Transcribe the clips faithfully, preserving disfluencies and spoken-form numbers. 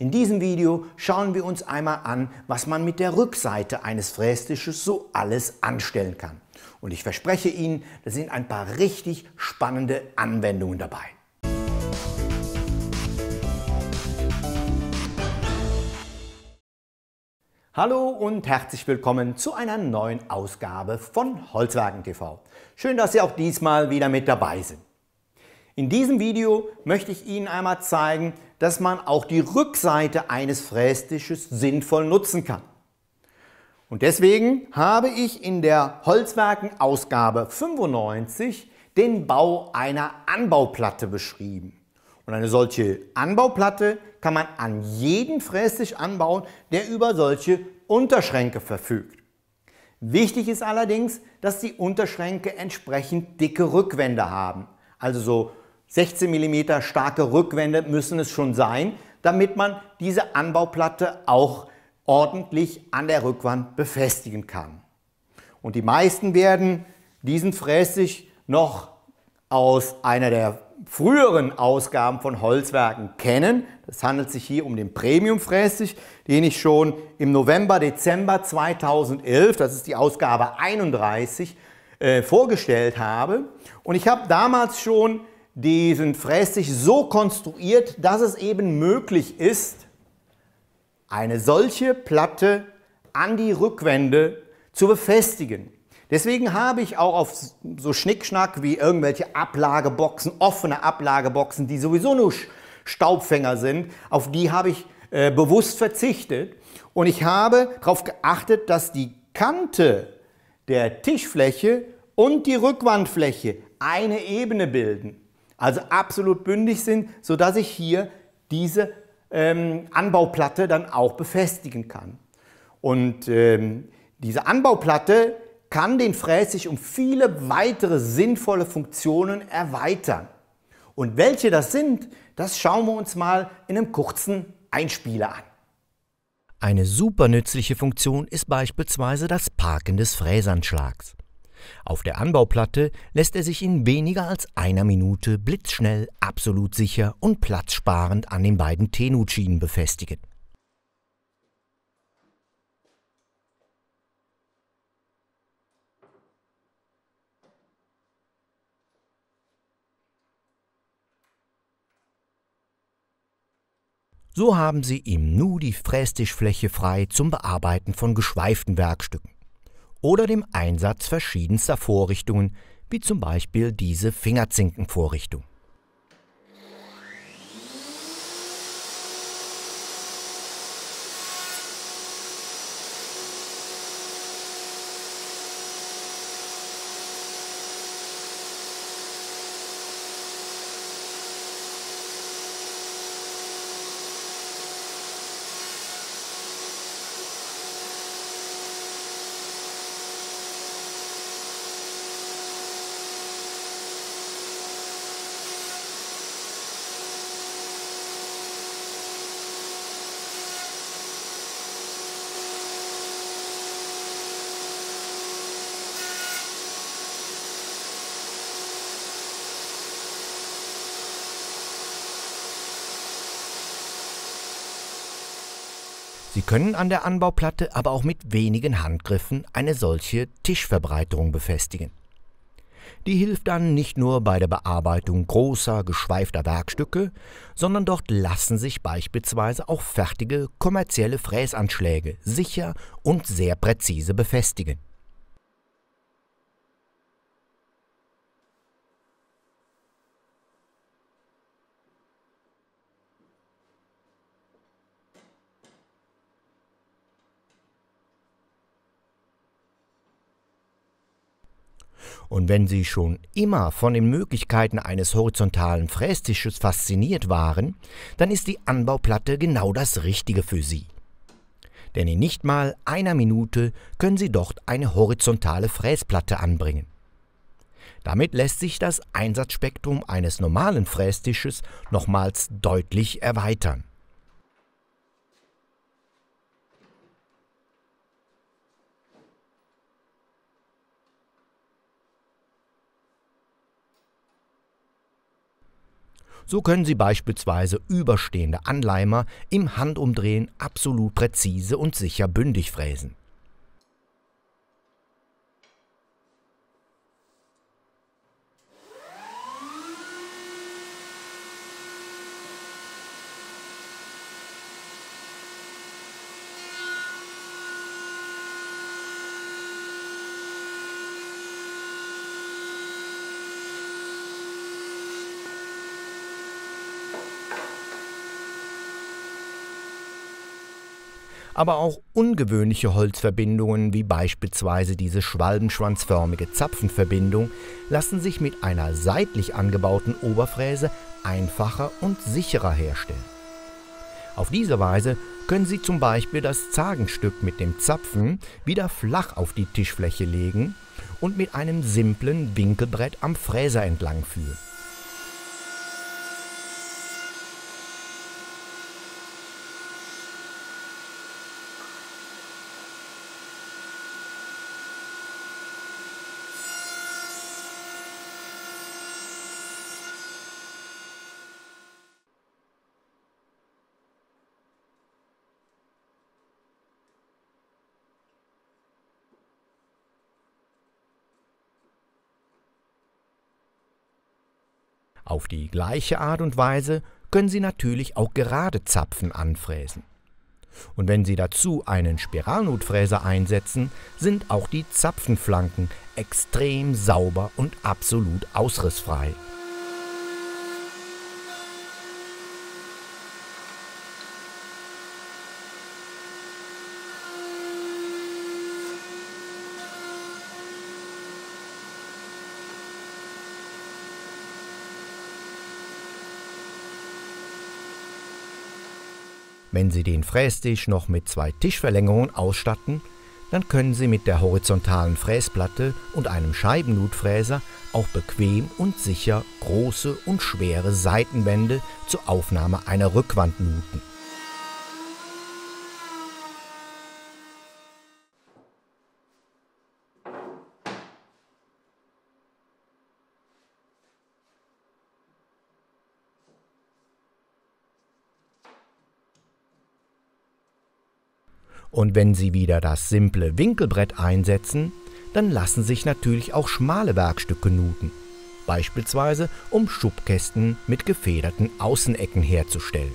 In diesem Video schauen wir uns einmal an, was man mit der Rückseite eines Frästisches so alles anstellen kann. Und ich verspreche Ihnen, da sind ein paar richtig spannende Anwendungen dabei. Hallo und herzlich willkommen zu einer neuen Ausgabe von Holzwerken T V. Schön, dass Sie auch diesmal wieder mit dabei sind. In diesem Video möchte ich Ihnen einmal zeigen, dass man auch die Rückseite eines Frästisches sinnvoll nutzen kann. Und deswegen habe ich in der Holzwerken-Ausgabe fünfundneunzig den Bau einer Anbauplatte beschrieben. Und eine solche Anbauplatte kann man an jeden Frästisch anbauen, der über solche Unterschränke verfügt. Wichtig ist allerdings, dass die Unterschränke entsprechend dicke Rückwände haben. Also so sechzehn Millimeter starke Rückwände müssen es schon sein, damit man diese Anbauplatte auch ordentlich an der Rückwand befestigen kann. Und die meisten werden diesen Frästisch noch aus einer der früheren Ausgaben von Holzwerken kennen. Es handelt sich hier um den Premium-Frästisch, den ich schon im November, Dezember zweitausendelf, das ist die Ausgabe einunddreißig, äh, vorgestellt habe. Und ich habe damals schon diesen Frästisch so konstruiert, dass es eben möglich ist, eine solche Platte an die Rückwände zu befestigen. Deswegen habe ich auch auf so Schnickschnack wie irgendwelche Ablageboxen, offene Ablageboxen, die sowieso nur Staubfänger sind, auf die habe ich äh, bewusst verzichtet. Und ich habe darauf geachtet, dass die Kante der Tischfläche und die Rückwandfläche eine Ebene bilden. Also absolut bündig sind, sodass ich hier diese ähm, Anbauplatte dann auch befestigen kann. Und ähm, diese Anbauplatte kann den Frästisch um viele weitere sinnvolle Funktionen erweitern. Und welche das sind, das schauen wir uns mal in einem kurzen Einspieler an. Eine super nützliche Funktion ist beispielsweise das Parken des Fräsanschlags. Auf der Anbauplatte lässt er sich in weniger als einer Minute blitzschnell, absolut sicher und platzsparend an den beiden T-Nut-Schienen befestigen. So haben Sie im Nu die Frästischfläche frei zum Bearbeiten von geschweiften Werkstücken oder dem Einsatz verschiedenster Vorrichtungen, wie zum Beispiel diese Fingerzinkenvorrichtung. Sie können an der Anbauplatte aber auch mit wenigen Handgriffen eine solche Tischverbreiterung befestigen. Die hilft dann nicht nur bei der Bearbeitung großer, geschweifter Werkstücke, sondern dort lassen sich beispielsweise auch fertige, kommerzielle Fräsanschläge sicher und sehr präzise befestigen. Und wenn Sie schon immer von den Möglichkeiten eines horizontalen Frästisches fasziniert waren, dann ist die Anbauplatte genau das Richtige für Sie. Denn in nicht mal einer Minute können Sie dort eine horizontale Fräsplatte anbringen. Damit lässt sich das Einsatzspektrum eines normalen Frästisches nochmals deutlich erweitern. So können Sie beispielsweise überstehende Anleimer im Handumdrehen absolut präzise und sicher bündig fräsen. Aber auch ungewöhnliche Holzverbindungen wie beispielsweise diese schwalbenschwanzförmige Zapfenverbindung lassen sich mit einer seitlich angebauten Oberfräse einfacher und sicherer herstellen. Auf diese Weise können Sie zum Beispiel das Zagenstück mit dem Zapfen wieder flach auf die Tischfläche legen und mit einem simplen Winkelbrett am Fräser entlang führen. Auf die gleiche Art und Weise können Sie natürlich auch gerade Zapfen anfräsen. Und wenn Sie dazu einen Spiralnutfräser einsetzen, sind auch die Zapfenflanken extrem sauber und absolut ausrissfrei. Wenn Sie den Frästisch noch mit zwei Tischverlängerungen ausstatten, dann können Sie mit der horizontalen Fräsplatte und einem Scheibennutfräser auch bequem und sicher große und schwere Seitenwände zur Aufnahme einer Rückwand nuten. Und wenn Sie wieder das simple Winkelbrett einsetzen, dann lassen sich natürlich auch schmale Werkstücke nuten, beispielsweise um Schubkästen mit gefederten Außenecken herzustellen.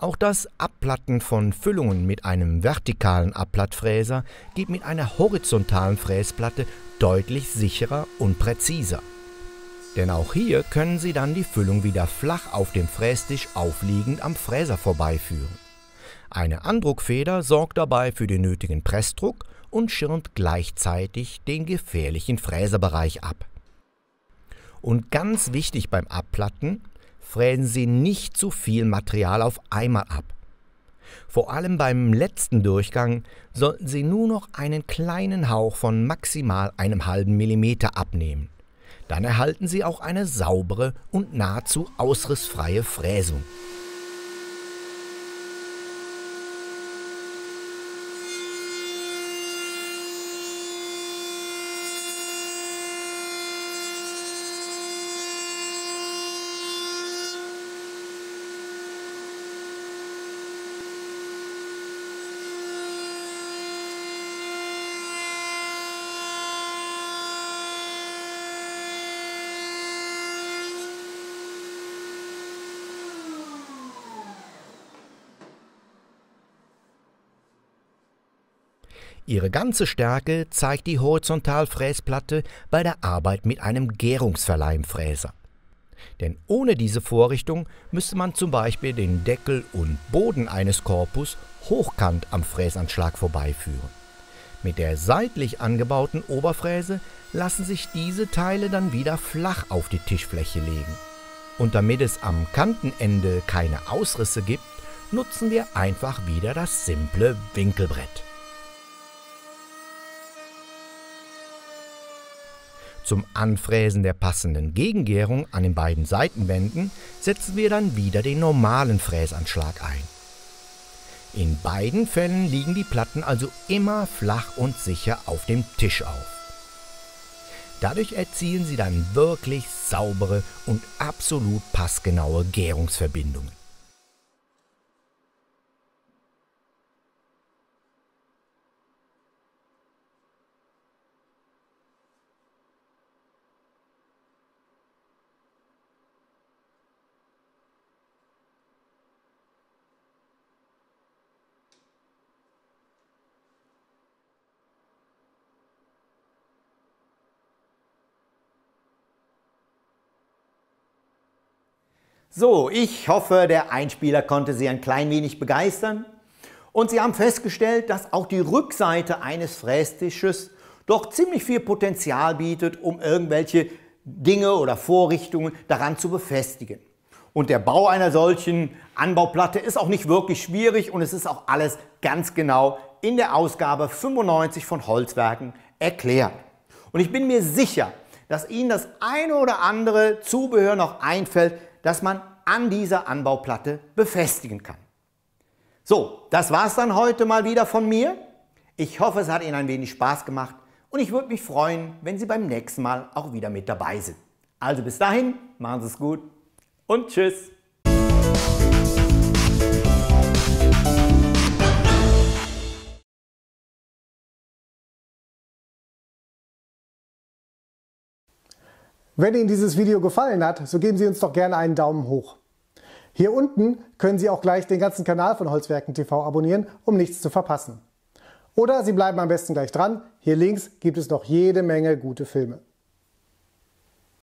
Auch das Abplatten von Füllungen mit einem vertikalen Abplattfräser geht mit einer horizontalen Fräsplatte deutlich sicherer und präziser. Denn auch hier können Sie dann die Füllung wieder flach auf dem Frästisch aufliegend am Fräser vorbeiführen. Eine Andruckfeder sorgt dabei für den nötigen Pressdruck und schirmt gleichzeitig den gefährlichen Fräserbereich ab. Und ganz wichtig beim Abplatten: Fräsen Sie nicht zu viel Material auf einmal ab. Vor allem beim letzten Durchgang sollten Sie nur noch einen kleinen Hauch von maximal einem halben Millimeter abnehmen. Dann erhalten Sie auch eine saubere und nahezu ausrissfreie Fräsung. Ihre ganze Stärke zeigt die Horizontalfräsplatte bei der Arbeit mit einem Gehrungsverleimfräser. Denn ohne diese Vorrichtung müsste man zum Beispiel den Deckel und Boden eines Korpus hochkant am Fräsanschlag vorbeiführen. Mit der seitlich angebauten Oberfräse lassen sich diese Teile dann wieder flach auf die Tischfläche legen. Und damit es am Kantenende keine Ausrisse gibt, nutzen wir einfach wieder das simple Winkelbrett. Zum Anfräsen der passenden Gegengärung an den beiden Seitenwänden setzen wir dann wieder den normalen Fräsanschlag ein. In beiden Fällen liegen die Platten also immer flach und sicher auf dem Tisch auf. Dadurch erzielen Sie dann wirklich saubere und absolut passgenaue Gärungsverbindungen. So, ich hoffe, der Einspieler konnte Sie ein klein wenig begeistern und Sie haben festgestellt, dass auch die Rückseite eines Frästisches doch ziemlich viel Potenzial bietet, um irgendwelche Dinge oder Vorrichtungen daran zu befestigen. Und der Bau einer solchen Anbauplatte ist auch nicht wirklich schwierig und es ist auch alles ganz genau in der Ausgabe fünfundneunzig von Holzwerken erklärt. Und ich bin mir sicher, dass Ihnen das eine oder andere Zubehör noch einfällt, dass man an dieser Anbauplatte befestigen kann. So, das war's dann heute mal wieder von mir. Ich hoffe, es hat Ihnen ein wenig Spaß gemacht und ich würde mich freuen, wenn Sie beim nächsten Mal auch wieder mit dabei sind. Also bis dahin, machen Sie es gut und tschüss. Wenn Ihnen dieses Video gefallen hat, so geben Sie uns doch gerne einen Daumen hoch. Hier unten können Sie auch gleich den ganzen Kanal von Holzwerken T V abonnieren, um nichts zu verpassen. Oder Sie bleiben am besten gleich dran, hier links gibt es noch jede Menge gute Filme.